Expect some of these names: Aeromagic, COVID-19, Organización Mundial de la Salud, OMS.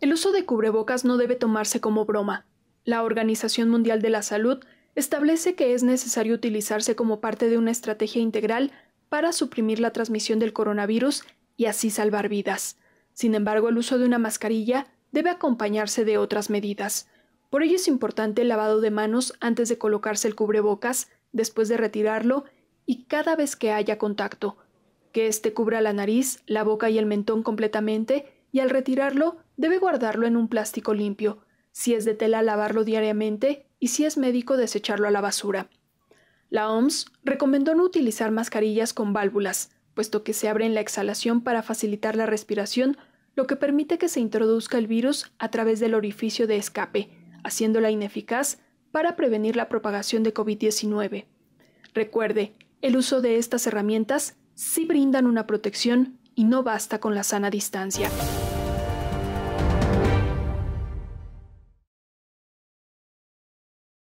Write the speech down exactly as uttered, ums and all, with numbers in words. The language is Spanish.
El uso de cubrebocas no debe tomarse como broma. La Organización Mundial de la Salud establece que es necesario utilizarse como parte de una estrategia integral para suprimir la transmisión del coronavirus y así salvar vidas. Sin embargo, el uso de una mascarilla debe acompañarse de otras medidas. Por ello es importante el lavado de manos antes de colocarse el cubrebocas, después de retirarlo y cada vez que haya contacto. Que éste cubra la nariz, la boca y el mentón completamente y al retirarlo debe guardarlo en un plástico limpio. Si es de tela, lavarlo diariamente y si es médico, desecharlo a la basura. La O M S recomendó no utilizar mascarillas con válvulas, puesto que se abren la exhalación para facilitar la respiración, lo que permite que se introduzca el virus a través del orificio de escape, haciéndola ineficaz para prevenir la propagación de COVID diecinueve. Recuerde, el uso de estas herramientas sí brindan una protección y no basta con la sana distancia.